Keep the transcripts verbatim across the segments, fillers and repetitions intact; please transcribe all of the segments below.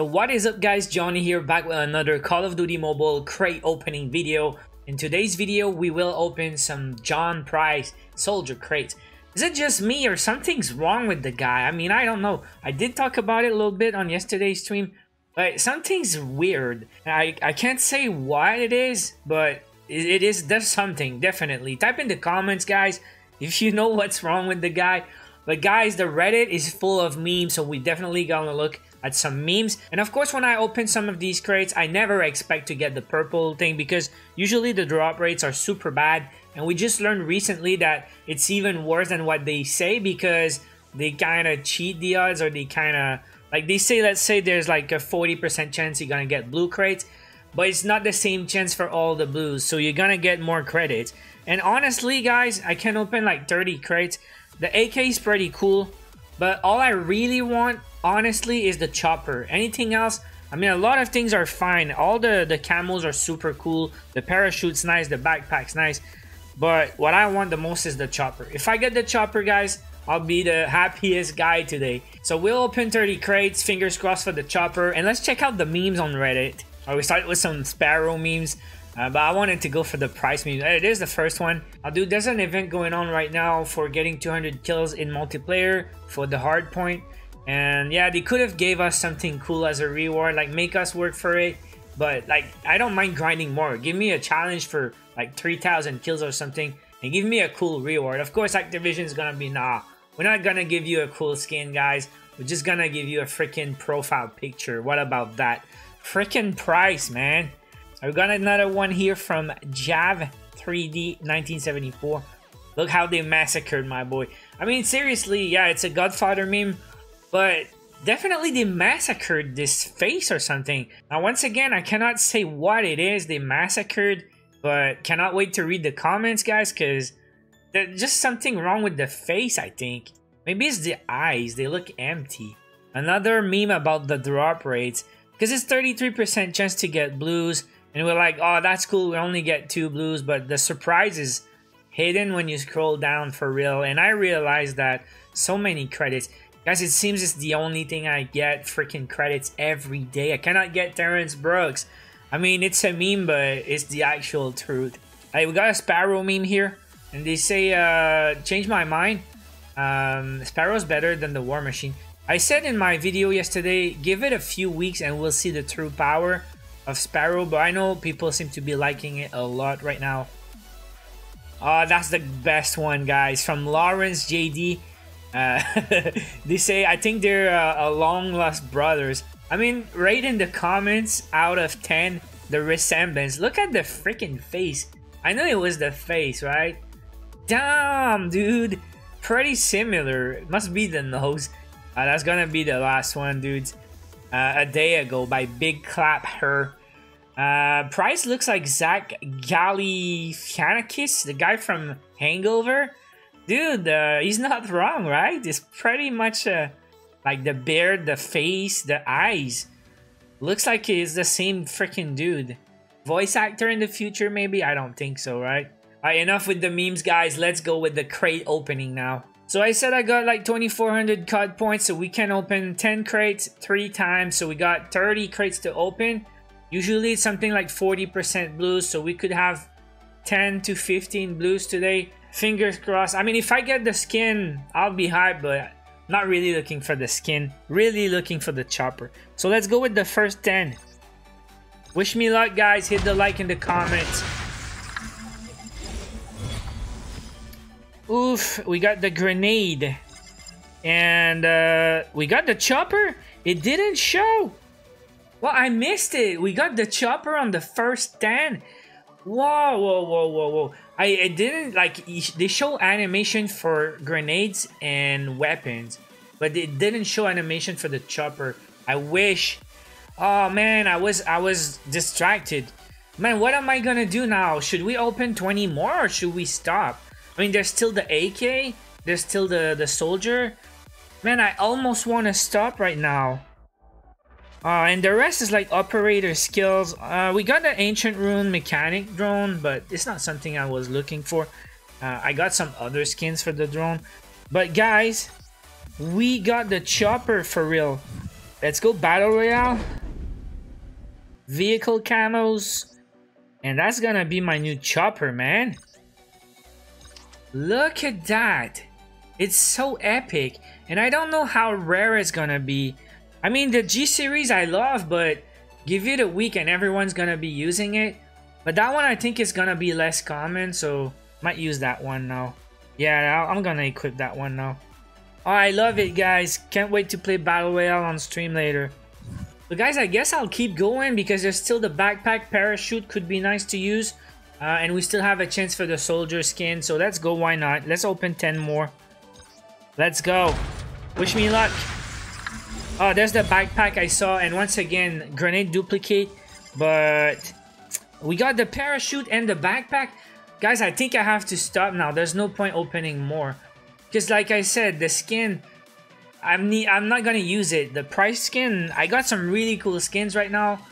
Yo, what is up guys, Johnny here, back with another Call of Duty Mobile crate opening video. In today's video, we will open some John Price soldier crates. Is it just me or something's wrong with the guy? I mean, I don't know. I did talk about it a little bit on yesterday's stream, but something's weird. I, I can't say what it is, but it, it is, there's something, definitely. Type in the comments, guys, if you know what's wrong with the guy. But guys, the Reddit is full of memes, so we definitely gonna look at some memes. And of course, when I open some of these crates, I never expect to get the purple thing because usually the drop rates are super bad, and we just learned recently that it's even worse than what they say because they kind of cheat the odds, or they kind of, like, they say, let's say there's like a forty percent chance you're gonna get blue crates, but it's not the same chance for all the blues, so you're gonna get more credits. And honestly guys, I can open like thirty crates. The A K is pretty cool, but all I really want, honestly, is the chopper. Anything else, I mean, a lot of things are fine. All the, the camos are super cool. The parachute's nice. The backpack's nice. But what I want the most is the chopper. If I get the chopper, guys, I'll be the happiest guy today. So we'll open thirty crates. Fingers crossed for the chopper. And let's check out the memes on Reddit. All right, we started with some Sparrow memes. Uh, but I wanted to go for the Price meme. It is the first one. Oh, dude, there's an event going on right now for getting two hundred kills in multiplayer for the hard point. And yeah, they could have gave us something cool as a reward, like make us work for it. But like, I don't mind grinding more. Give me a challenge for like three thousand kills or something and give me a cool reward. Of course, Activision's gonna be, nah, we're not gonna give you a cool skin, guys. We're just gonna give you a freaking profile picture. What about that? Freaking Price, man. I got another one here from Jav three D nineteen seventy-four. Look how they massacred my boy. I mean, seriously, yeah, it's a Godfather meme, but definitely they massacred this face or something. Now, once again, I cannot say what it is they massacred, but cannot wait to read the comments, guys, because there's just something wrong with the face, I think. Maybe it's the eyes. They look empty. Another meme about the drop rates, because it's thirty-three percent chance to get blues. And we're like, oh, that's cool, we only get two blues, but the surprise is hidden when you scroll down for real. And I realized that so many credits. Guys, it seems it's the only thing I get, freaking credits every day. I cannot get Terrence Brooks. I mean, it's a meme, but it's the actual truth. Hey, we got a Sparrow meme here, and they say, uh, change my mind. Um, Sparrow's better than the War Machine. I said in my video yesterday, give it a few weeks and we'll see the true power of Sparrow, but I know people seem to be liking it a lot right now. Oh, that's the best one, guys, from Lawrence J D. Uh, they say, I think they're uh, a long lost brothers. I mean, right in the comments, out of ten, the resemblance. Look at the freaking face. I know it was the face, right? Damn, dude, pretty similar. It must be the nose. Uh, that's gonna be the last one, dudes. Uh, a day ago by Big Clap Her. Uh, Price looks like Zach Galifianakis, the guy from Hangover. Dude, uh, he's not wrong, right? It's pretty much uh, like the beard, the face, the eyes. Looks like it's the same freaking dude. Voice actor in the future, maybe? I don't think so, right? All right, enough with the memes, guys. Let's go with the crate opening now. So I said I got like twenty-four hundred C O D points, so we can open ten crates three times. So we got thirty crates to open. Usually it's something like forty percent blues, so we could have ten to fifteen blues today. Fingers crossed. I mean, if I get the skin, I'll be hyped, but not really looking for the skin. Really looking for the chopper. So let's go with the first ten. Wish me luck, guys. Hit the like in the comments. Oof, we got the grenade. And uh, we got the chopper. It didn't show. Well, I missed it. We got the chopper on the first ten. Whoa, whoa, whoa, whoa, whoa. I it didn't, like, they show animation for grenades and weapons, but it didn't show animation for the chopper. I wish. Oh man, I was, I was distracted. Man, what am I gonna do now? Should we open twenty more or should we stop? I mean, there's still the A K, there's still the, the soldier. Man, I almost want to stop right now. Uh, and the rest is like operator skills. Uh, we got the ancient rune mechanic drone, but it's not something I was looking for. Uh, I got some other skins for the drone. But guys, we got the chopper for real. Let's go battle royale. Vehicle camos. And that's gonna be my new chopper, man. Look at that. It's so epic. And I don't know how rare it's gonna be. I mean, the G series I love, but give it a week and everyone's gonna be using it. But that one I think is gonna be less common, so might use that one now. Yeah, I'm gonna equip that one now. Oh, I love it, guys. Can't wait to play Battle Royale on stream later. But guys, I guess I'll keep going because there's still the backpack parachute, could be nice to use. Uh, and we still have a chance for the soldier skin, so let's go, why not? Let's open ten more. Let's go. Wish me luck. Oh, there's the backpack I saw, and once again, grenade duplicate, but we got the parachute and the backpack. Guys, I think I have to stop now. There's no point opening more. Because like I said, the skin, I'm, ne I'm not gonna use it. The Price skin, I got some really cool skins right now.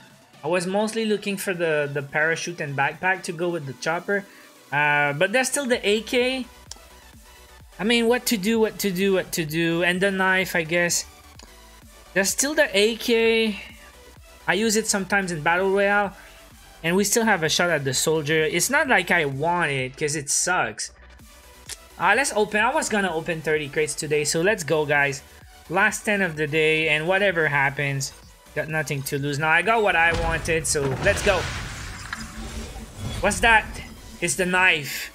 I was mostly looking for the, the parachute and backpack to go with the chopper. Uh, but there's still the A K. I mean, what to do, what to do, what to do. And the knife, I guess. There's still the A K. I use it sometimes in Battle Royale. And we still have a shot at the soldier. It's not like I want it because it sucks. Uh, let's open. I was gonna open thirty crates today, so let's go, guys. Last ten of the day, and whatever happens, got nothing to lose. Now I got what I wanted, so let's go. What's that? It's the knife.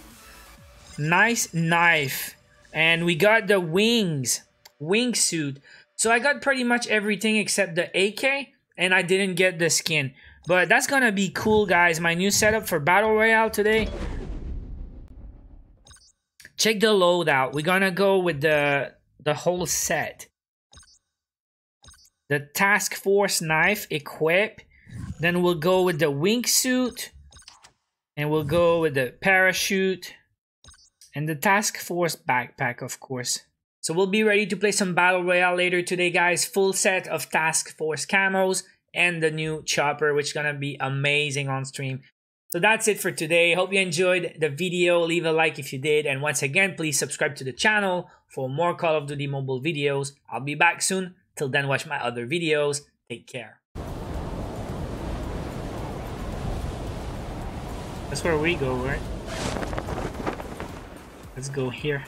Nice knife. And we got the wings. Wingsuit. So I got pretty much everything except the A K, and I didn't get the skin. But that's gonna be cool, guys. My new setup for Battle Royale today. Check the loadout. We're gonna go with the the whole set. The Task Force knife, equip. Then we'll go with the wingsuit. And we'll go with the parachute. And the Task Force backpack, of course. So we'll be ready to play some Battle Royale later today, guys. Full set of Task Force camos and the new chopper, which is gonna be amazing on stream. So that's it for today. Hope you enjoyed the video. Leave a like if you did. And once again, please subscribe to the channel for more Call of Duty Mobile videos. I'll be back soon. Till then, watch my other videos. Take care. That's where we go, right? Let's go here.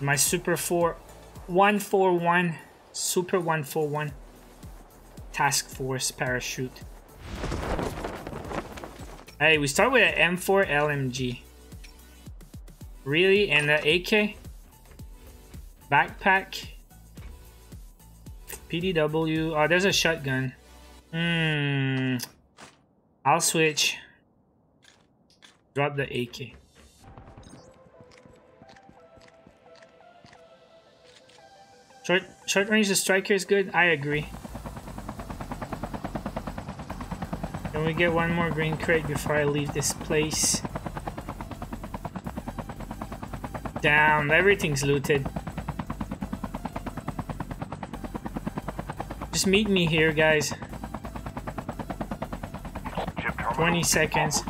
My Super four one four one. Super one four one. Task Force parachute. Hey, we start with an M four L M G. Really? And an A K? Backpack? P D W. Oh, there's a shotgun. Hmm. I'll switch. Drop the A K. Short, short range, the striker is good. I agree. Can we get one more green crate before I leave this place? Damn, everything's looted. Just meet me here, guys. twenty seconds.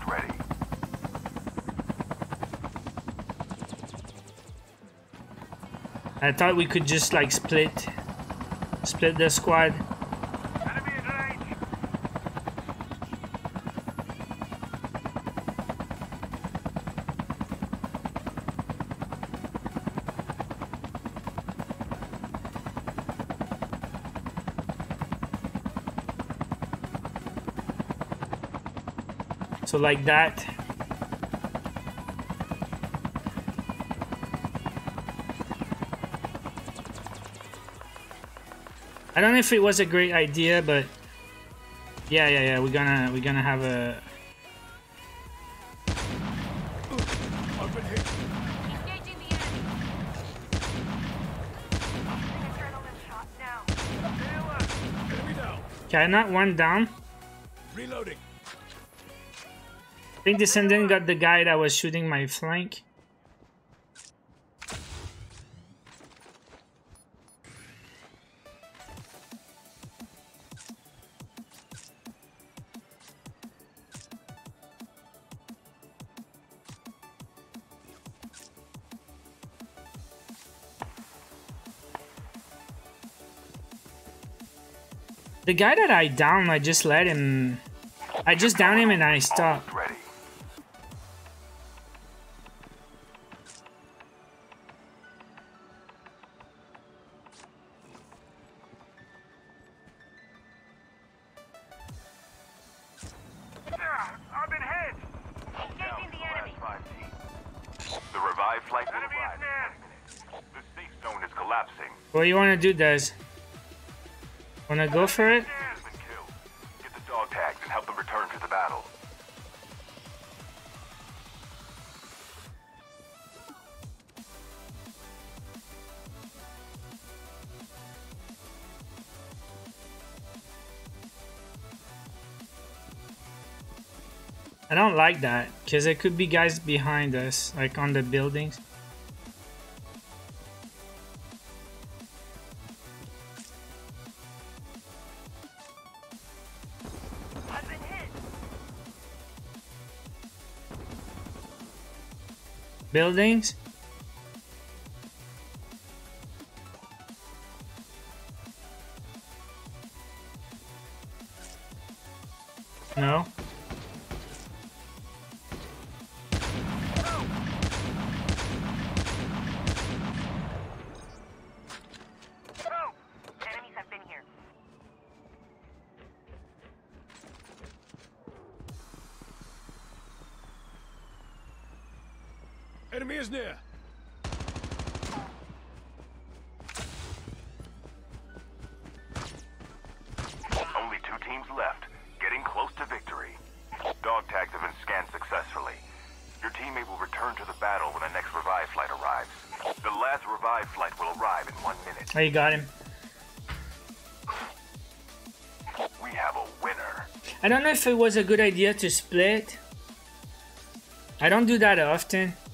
I thought we could just like split. Split the squad. So like that. I don't know if it was a great idea, but yeah, yeah, yeah. We're gonna we're gonna have a. Okay, not one down. Reloading. I think Descendant got the guy that was shooting my flank. The guy that I downed, I just let him... I just downed him and I stopped. What do you want to do, Des? Want to go for it? Get the dog tags and help them return to the battle. I don't like that, because there could be guys behind us, like on the buildings. Buildings. No. Near. Only two teams left, getting close to victory. Dog tags have been scanned successfully. Your teammate will return to the battle when the next revive flight arrives. The last revive flight will arrive in one minute. Oh, you got him. We have a winner. I don't know if it was a good idea to split. I don't do that often.